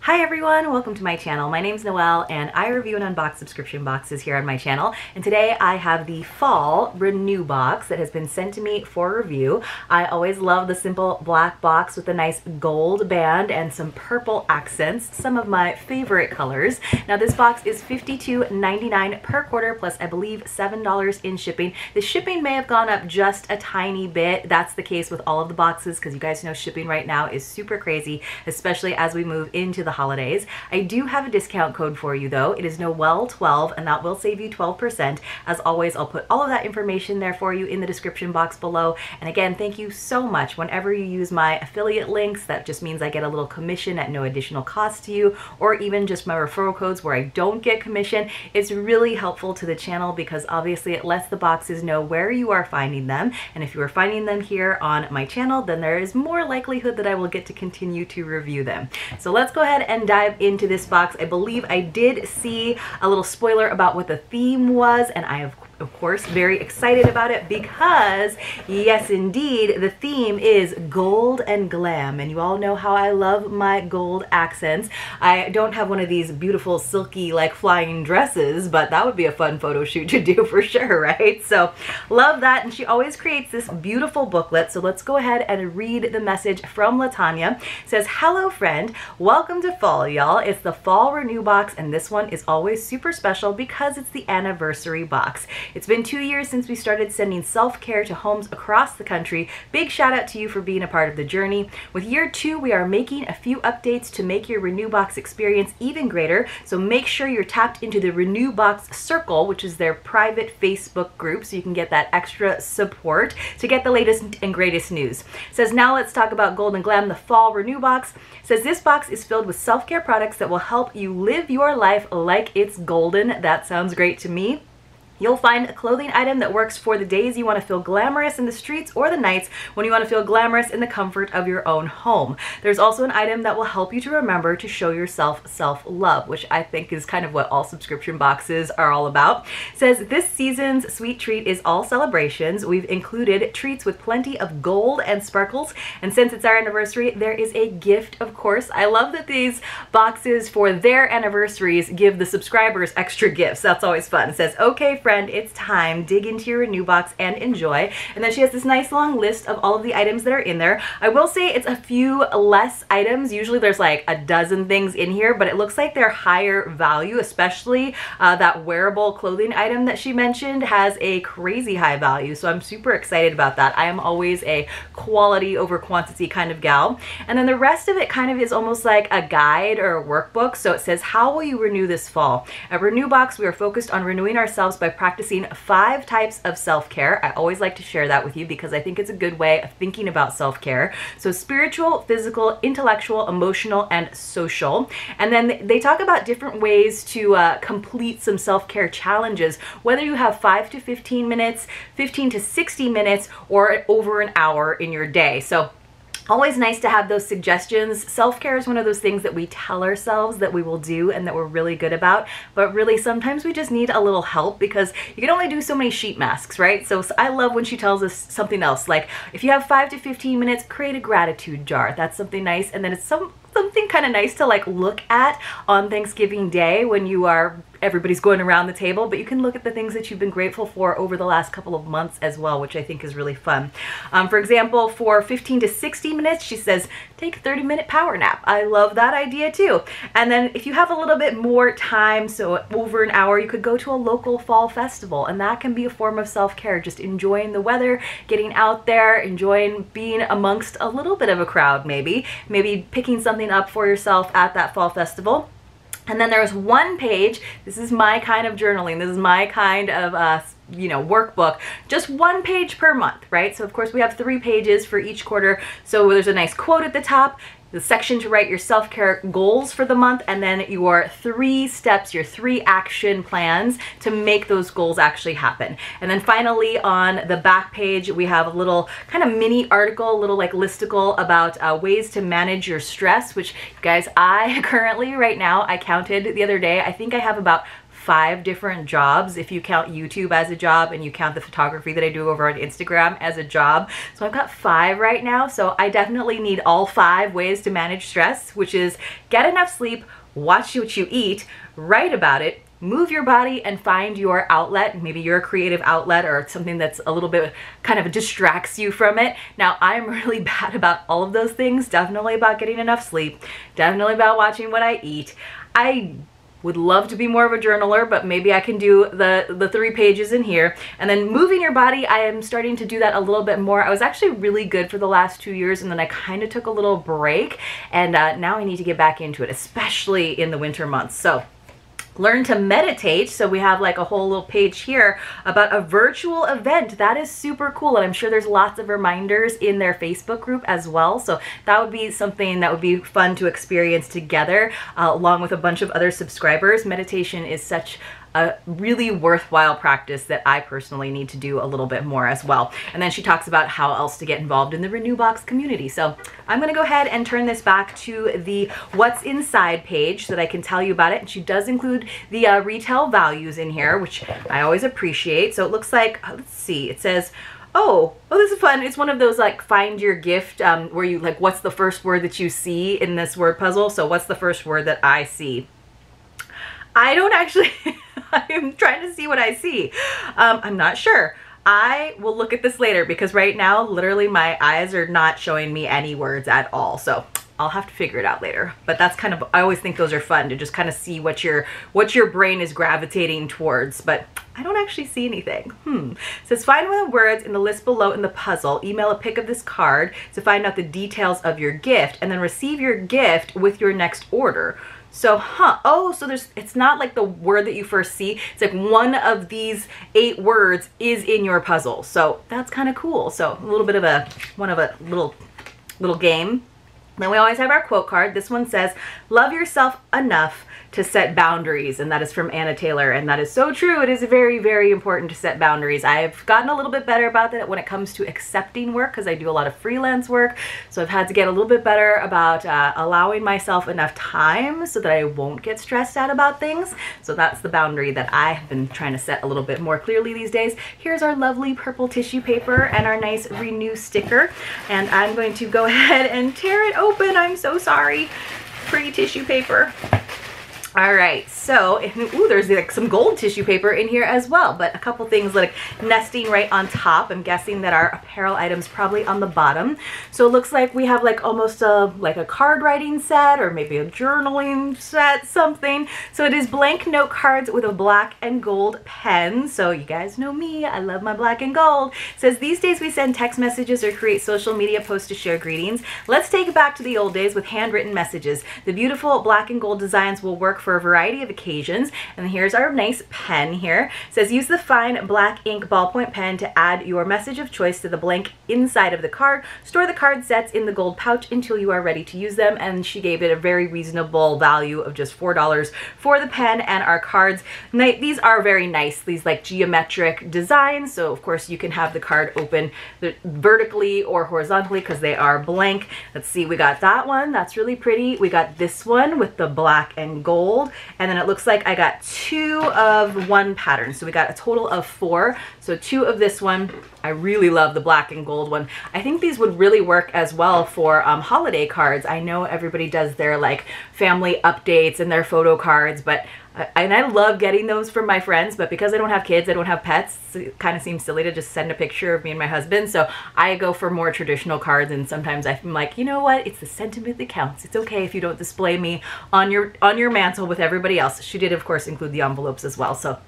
Hi everyone, welcome to my channel. My name's Noelle and I review and unbox subscription boxes here on my channel, and today I have the Fall Renew Box that has been sent to me for review. I always love the simple black box with a nice gold band and some purple accents, some of my favorite colors. Now this box is $52.99 per quarter plus I believe $7 in shipping. The shipping may have gone up just a tiny bit. That's the case with all of the boxes because you guys know shipping right now is super crazy, especially as we move into the holidays. I do have a discount code for you though. It is NOEL12 and that will save you 12%. As always, I'll put all of that information there for you in the description box below. And again, thank you so much. Whenever you use my affiliate links, that just means I get a little commission at no additional cost to you, or even just my referral codes where I don't get commission. It's really helpful to the channel because obviously it lets the boxes know where you are finding them. And if you are finding them here on my channel, then there is more likelihood that I will get to continue to review them. So let's go ahead and dive into this box. I believe I did see a little spoiler about what the theme was, and I of course very excited about it because yes indeed the theme is gold and glam, and you all know how I love my gold accents. I don't have one of these beautiful silky like flying dresses, but that would be a fun photo shoot to do for sure, right? So love that, and she always creates this beautiful booklet. So let's go ahead and read the message from LaTanya. It says, "Hello friend, welcome to fall y'all. It's the Fall Renew Box and this one is always super special because it's the anniversary box. It's been 2 years since we started sending self-care to homes across the country. Big shout out to you for being a part of the journey. With year 2, we are making a few updates to make your Renew Box experience even greater. So make sure you're tapped into the Renew Box Circle, which is their private Facebook group, so you can get that extra support to get the latest and greatest news." It says, "Now let's talk about Gold and Glam, the Fall Renew Box." It says, "This box is filled with self-care products that will help you live your life like it's golden." That sounds great to me. "You'll find a clothing item that works for the days you want to feel glamorous in the streets or the nights when you want to feel glamorous in the comfort of your own home. There's also an item that will help you to remember to show yourself self-love," which I think is kind of what all subscription boxes are all about. It says, "This season's sweet treat is all celebrations. We've included treats with plenty of gold and sparkles, and since it's our anniversary, there is a gift, of course." I love that these boxes for their anniversaries give the subscribers extra gifts. That's always fun. It says, "Okay, friend, it's time. Dig into your Renew Box and enjoy." And then she has this nice long list of all of the items that are in there. I will say it's a few less items. Usually there's like a dozen things in here, but it looks like they're higher value, especially that wearable clothing item that she mentioned has a crazy high value. So I'm super excited about that. I am always a quality over quantity kind of gal. And then the rest of it kind of is almost like a guide or a workbook. So it says, "How will you renew this fall? At Renew Box, we are focused on renewing ourselves by practicing 5 types of self-care." I always like to share that with you because I think it's a good way of thinking about self-care. So spiritual, physical, intellectual, emotional, and social. And then they talk about different ways to complete some self-care challenges, whether you have 5 to 15 minutes, 15 to 60 minutes, or over an hour in your day. So always nice to have those suggestions. Self-care is one of those things that we tell ourselves that we will do and that we're really good about, but really sometimes we just need a little help because you can only do so many sheet masks, right? So I love when she tells us something else, like if you have 5 to 15 minutes, create a gratitude jar. That's something nice. And then it's something kind of nice to like look at on Thanksgiving Day when you are everybody's going around the table, but you can look at the things that you've been grateful for over the last couple of months as well, which I think is really fun. For example, for 15 to 60 minutes, she says, take a 30-minute power nap. I love that idea too. And then if you have a little bit more time, so over an hour, you could go to a local fall festival, and that can be a form of self-care, just enjoying the weather, getting out there, enjoying being amongst a little bit of a crowd maybe picking something up for yourself at that fall festival. And then there's one page, this is my kind of journaling, this is my kind of workbook, just one page per month, right? So of course we have 3 pages for each quarter. So there's a nice quote at the top, the section to write your self-care goals for the month, and then your 3 steps, your 3 action plans to make those goals actually happen. And then finally on the back page, we have a little kind of mini article, little like listicle about ways to manage your stress, which guys, I currently right now, I counted the other day, I think I have about 5 different jobs if you count YouTube as a job and you count the photography that I do over on Instagram as a job. So I've got 5 right now, so I definitely need all 5 ways to manage stress, which is get enough sleep, watch what you eat, write about it, move your body, and find your outlet. Maybe you're a creative outlet or something that's a little bit kind of distracts you from it. Now, I'm really bad about all of those things, definitely about getting enough sleep, definitely about watching what I eat. I would love to be more of a journaler, but maybe I can do the 3 pages in here. And then moving your body, I am starting to do that a little bit more. I was actually really good for the last 2 years, and then I kind of took a little break, and now I need to get back into it, especially in the winter months. So learn to meditate. So we have like a whole little page here about a virtual event. That is super cool. And I'm sure there's lots of reminders in their Facebook group as well. So that would be something that would be fun to experience together along with a bunch of other subscribers. Meditation is such a really worthwhile practice that I personally need to do a little bit more as well. And then she talks about how else to get involved in the Renew Box community. So I'm gonna go ahead and turn this back to the What's Inside page so that I can tell you about it. And she does include the retail values in here, which I always appreciate. So it looks like, let's see, it says, oh, this is fun. It's one of those like find your gift where you like, what's the first word that you see in this word puzzle? So what's the first word that I see? I don't actually, I'm trying to see what I see. I'm not sure. I will look at this later because right now, literally my eyes are not showing me any words at all. So I'll have to figure it out later. But that's kind of, I always think those are fun to just kind of see what your brain is gravitating towards. But I don't actually see anything. It says find one of the words in the list below in the puzzle. Email a pic of this card to find out the details of your gift and then receive your gift with your next order. So, oh, so there's, it's not like the word that you first see. It's like one of these 8 words is in your puzzle. So that's kind of cool. So a little bit of a, little game. Then we always have our quote card. This one says, love yourself enough to set boundaries. And that is from Anna Taylor. And that is so true. It is very, very important to set boundaries. I've gotten a little bit better about that when it comes to accepting work because I do a lot of freelance work. So I've had to get a little bit better about allowing myself enough time so that I won't get stressed out about things. So that's the boundary that I have been trying to set a little bit more clearly these days. Here's our lovely purple tissue paper and our nice Renew sticker. And I'm going to go ahead and tear it open. I'm so sorry. Pretty tissue paper. All right, so ooh, there's like some gold tissue paper in here as well, but a couple things like nesting right on top. I'm guessing that our apparel items probably on the bottom. So it looks like we have like almost a like a card writing set or maybe a journaling set, something. So it is blank note cards with a black and gold pen. So you guys know me, I love my black and gold. It says these days we send text messages or create social media posts to share greetings. Let's take it back to the old days with handwritten messages. The beautiful black and gold designs will work for a variety of occasions. And here's our nice pen here. It says use the fine black ink ballpoint pen to add your message of choice to the blank inside of the card. Store the card sets in the gold pouch until you are ready to use them. And she gave it a very reasonable value of just $4 for the pen and our cards. These are very nice, these like geometric designs. So of course you can have the card open vertically or horizontally because they are blank. Let's see, we got that one. That's really pretty. We got this one with the black and gold. And then it looks like I got 2 of one pattern. So we got a total of 4. So 2 of this one. I really love the black and gold one. I think these would really work as well for holiday cards. I know everybody does their like family updates and their photo cards, but and I love getting those from my friends, but because I don't have kids, I don't have pets, it kind of seems silly to just send a picture of me and my husband. So I go for more traditional cards, and sometimes I'm like, you know what? It's the sentiment that counts. It's okay if you don't display me on your mantle with everybody else. She did, of course, include the envelopes as well. So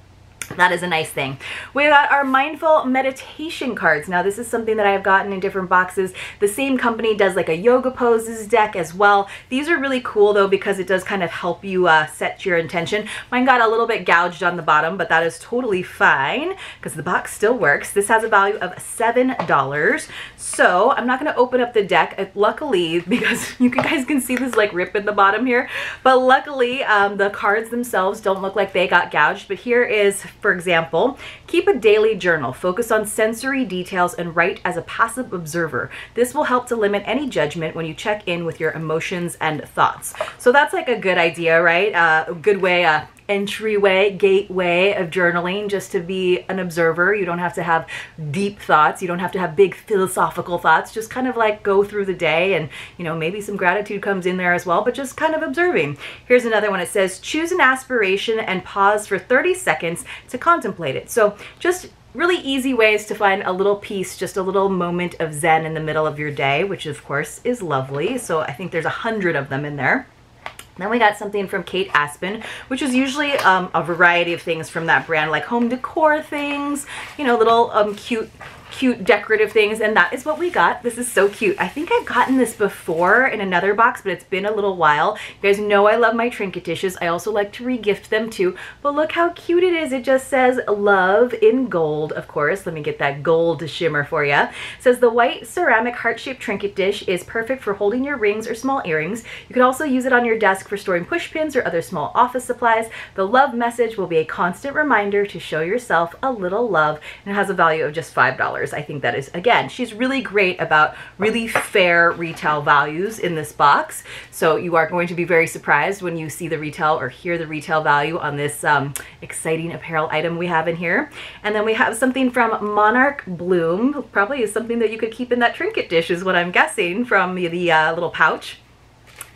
that is a nice thing. We got our mindful meditation cards. Now this is something that I have gotten in different boxes. The same company does like a yoga poses deck as well. These are really cool though because it does kind of help you set your intention. Mine got a little bit gouged on the bottom, but that is totally fine because the box still works. This has a value of $7. So I'm not going to open up the deck, luckily, because you guys can see this like rip in the bottom here. But luckily the cards themselves don't look like they got gouged. But here is, for example, keep a daily journal, focus on sensory details, and write as a passive observer. This will help to limit any judgment when you check in with your emotions and thoughts. So that's like a good idea, right? A good way entryway, gateway of journaling, just to be an observer. You don't have to have deep thoughts. You don't have to have big philosophical thoughts. Just kind of like go through the day, and, you know, maybe some gratitude comes in there as well, but just kind of observing. Here's another one. It says, choose an aspiration and pause for 30 seconds to contemplate it. So just really easy ways to find a little piece, just a little moment of zen in the middle of your day, which of course is lovely. So I think there's 100 of them in there. Then we got something from Kate Aspen, which is usually a variety of things from that brand, like home decor things, you know, little cute decorative things, and that is what we got. This is so cute. I think I've gotten this before in another box, but it's been a little while. You guys know I love my trinket dishes. I also like to re-gift them too, but look how cute it is. It just says love in gold, of course. Let me get that gold shimmer for you. It says the white ceramic heart-shaped trinket dish is perfect for holding your rings or small earrings. You can also use it on your desk for storing push pins or other small office supplies. The love message will be a constant reminder to show yourself a little love, and it has a value of just $5. I think that is, again, she's really great about really fair retail values in this box. So you are going to be very surprised when you see the retail or hear the retail value on this exciting apparel item we have in here. And then we have something from Monarch Bloom, probably is something that you could keep in that trinket dish is what I'm guessing from the little pouch.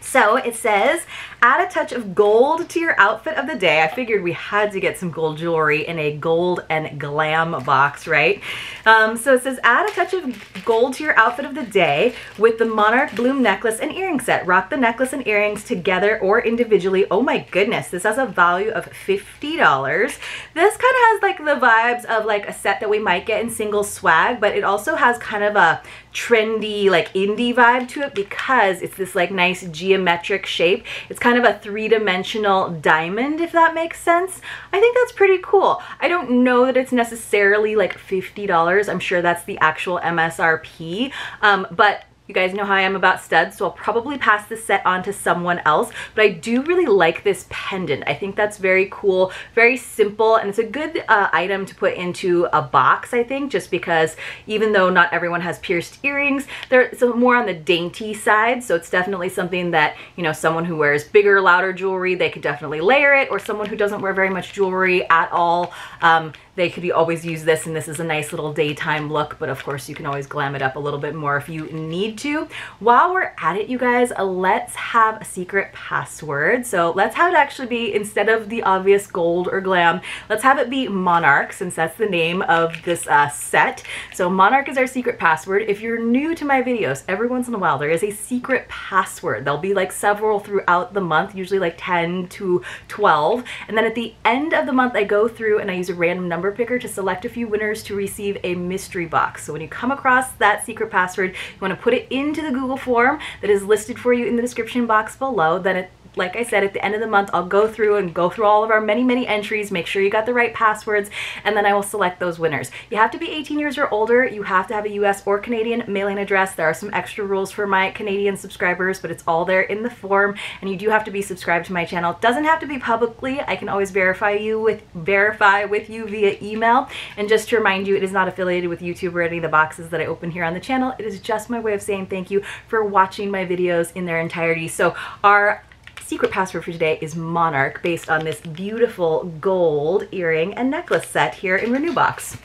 So it says, add a touch of gold to your outfit of the day. I figured we had to get some gold jewelry in a gold and glam box, right? So it says, add a touch of gold to your outfit of the day with the Monarch Bloom necklace and earring set. Rock the necklace and earrings together or individually. Oh my goodness, this has a value of $50. This kind of has like the vibes of like a set that we might get in single swag, but it also has kind of a trendy like indie vibe to it because it's this like nice geometric shape. It's kind of a three-dimensional diamond, if that makes sense. I think that's pretty cool. I don't know that it's necessarily like $50. I'm sure that's the actual MSRP, but you guys know how I am about studs, so I'll probably pass this set on to someone else, but I do really like this pendant. I think that's very cool, very simple, and it's a good item to put into a box, I think, just because even though not everyone has pierced earrings, they're more on the dainty side, so it's definitely something that, you know, someone who wears bigger, louder jewelry, they could definitely layer it, or someone who doesn't wear very much jewelry at all, they could always use this, and this is a nice little daytime look, but of course you can always glam it up a little bit more if you need to. While we're at it, you guys, let's have a secret password. So let's have it actually be, instead of the obvious gold or glam, let's have it be Monarch, since that's the name of this set. So Monarch is our secret password. If you're new to my videos, every once in a while there is a secret password. There'll be like several throughout the month, usually like 10 to 12. And then at the end of the month, I go through and I use a random number picker to select a few winners to receive a mystery box. So when you come across that secret password, you want to put it into the Google form that is listed for you in the description box below. Then it, like I said, at the end of the month, I'll go through all of our many entries, make sure you got the right passwords, and then I will select those winners. You have to be 18 years or older. You have to have a US or Canadian mailing address. There are some extra rules for my Canadian subscribers, but it's all there in the form, and you do have to be subscribed to my channel. It doesn't have to be publicly. I can always verify with you via email. And just to remind you, it is not affiliated with YouTube or any of the boxes that I open here on the channel. It is just my way of saying thank you for watching my videos in their entirety. So our secret password for today is Monarch, based on this beautiful gold earring and necklace set here in Renew Box.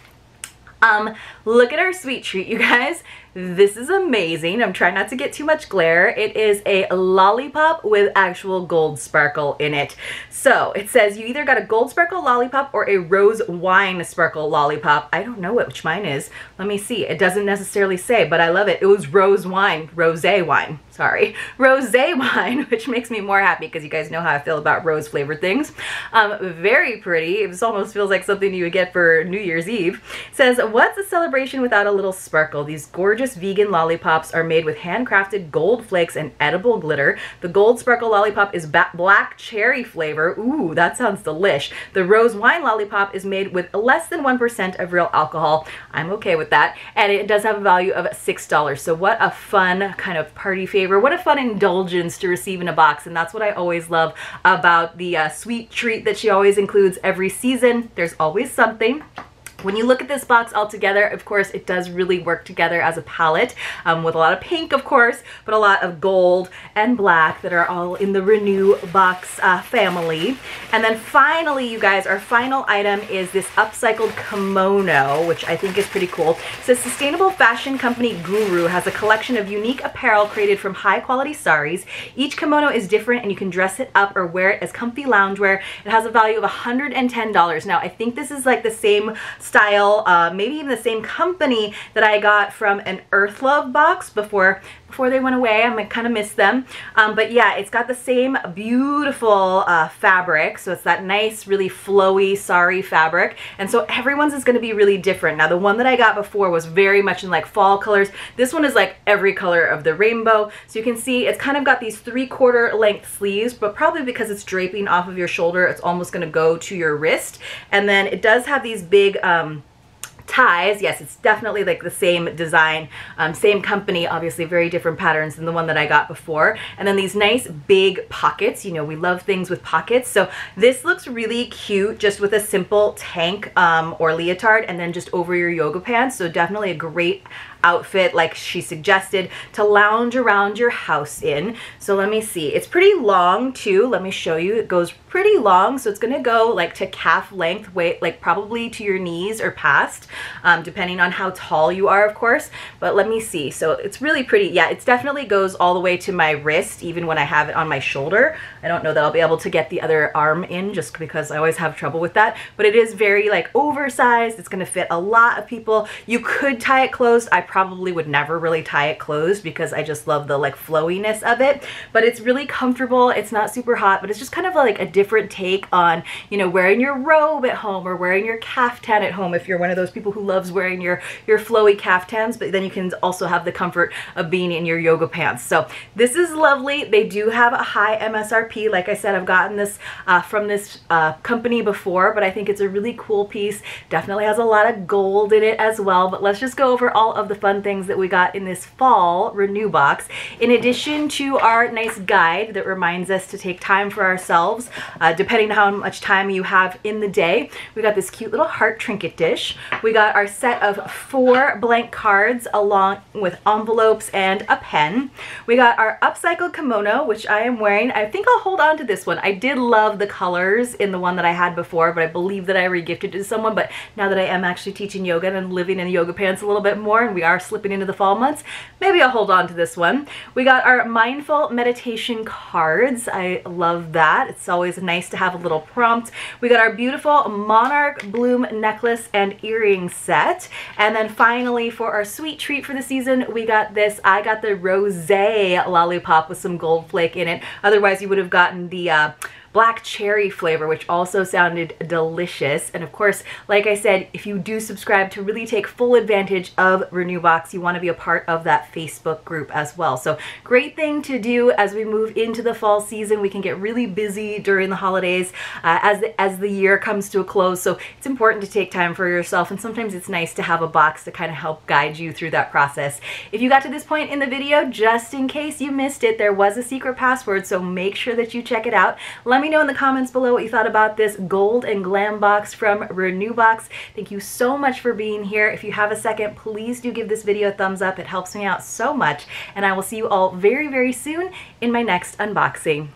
Look at our sweet treat, you guys. This is amazing. I'm trying not to get too much glare. It is a lollipop with actual gold sparkle in it. So it says you either got a gold sparkle lollipop or a rose wine sparkle lollipop. I don't know which mine is. Let me see. It doesn't necessarily say, but I love it. It was rosé wine, which makes me more happy because you guys know how I feel about rose flavored things. Very pretty. It almost feels like something you would get for New Year's Eve. It says, what's a celebration without a little sparkle? These gorgeous vegan lollipops are made with handcrafted gold flakes and edible glitter. The gold sparkle lollipop is black cherry flavor. Ooh, that sounds delish. The rose wine lollipop is made with less than 1% of real alcohol. I'm okay with that. And it does have a value of $6. So what a fun kind of party favor. What a fun indulgence to receive in a box. And that's what I always love about the sweet treat that she always includes every season. There's always something. When you look at this box all together, of course, it does really work together as a palette with a lot of pink, of course, but a lot of gold and black that are all in the Renew Box family. And then finally, you guys, our final item is this upcycled kimono, which I think is pretty cool. It says sustainable fashion company Guru has a collection of unique apparel created from high-quality saris. Each kimono is different, and you can dress it up or wear it as comfy loungewear. It has a value of $110. Now, I think this is like the same style, maybe even the same company that I got from an Earth Love box before they went away. I kind of miss them. But yeah, it's got the same beautiful fabric. So it's that nice, really flowy sari fabric. And so everyone's is going to be really different. Now, the one that I got before was very much in like fall colors. This one is like every color of the rainbow. So you can see it's kind of got these 3/4 length sleeves, but probably because it's draping off of your shoulder, it's almost going to go to your wrist. And then it does have these big, ties. Yes, it's definitely like the same design, same company, obviously very different patterns than the one that I got before. And then these nice big pockets, you know, we love things with pockets. So this looks really cute just with a simple tank or leotard and then just over your yoga pants. So definitely a great outfit, like she suggested, to lounge around your house in. So let me see. It's pretty long too. Let me show you. It goes pretty long. So it's going to go like to calf length, like probably to your knees or past, depending on how tall you are, of course. But let me see. So it's really pretty. Yeah, it definitely goes all the way to my wrist, even when I have it on my shoulder. I don't know that I'll be able to get the other arm in just because I always have trouble with that. But it is very like oversized. It's going to fit a lot of people. You could tie it closed. I probably would never really tie it closed because I just love the like flowiness of it, but it's really comfortable. It's not super hot, but it's just kind of like a different take on, you know, wearing your robe at home or wearing your caftan at home if you're one of those people who loves wearing your flowy caftans, but then you can also have the comfort of being in your yoga pants. So this is lovely. They do have a high MSRP. Like I said, I've gotten this from this company before, but I think it's a really cool piece. Definitely has a lot of gold in it as well, but let's just go over all of the fun things that we got in this fall Renew Box. In addition to our nice guide that reminds us to take time for ourselves, depending on how much time you have in the day, we got this cute little heart trinket dish. We got our set of 4 blank cards along with envelopes and a pen. We got our upcycled kimono, which I am wearing. I think I'll hold on to this one. I did love the colors in the one that I had before, but I believe that I re-gifted it to someone. But now that I am actually teaching yoga and I'm living in yoga pants a little bit more, and we are slipping into the fall months, maybe I'll hold on to this one. We got our mindful meditation cards. I love that. It's always nice to have a little prompt. We got our beautiful Monarch Bloom necklace and earring set. And then finally, for our sweet treat for the season, we got this. I got the rosé lollipop with some gold flake in it. Otherwise, you would have gotten the black cherry flavor, which also sounded delicious. And of course, like I said, if you do subscribe to really take full advantage of Renew Box, you want to be a part of that Facebook group as well. So great thing to do as we move into the fall season. We can get really busy during the holidays as the year comes to a close. So it's important to take time for yourself. And sometimes it's nice to have a box to kind of help guide you through that process. If you got to this point in the video, just in case you missed it, there was a secret password. So make sure that you check it out. Let me know in the comments below what you thought about this gold and glam box from Renew Box. Thank you so much for being here. If you have a second, please do give this video a thumbs up. It helps me out so much, and I will see you all very, very soon in my next unboxing.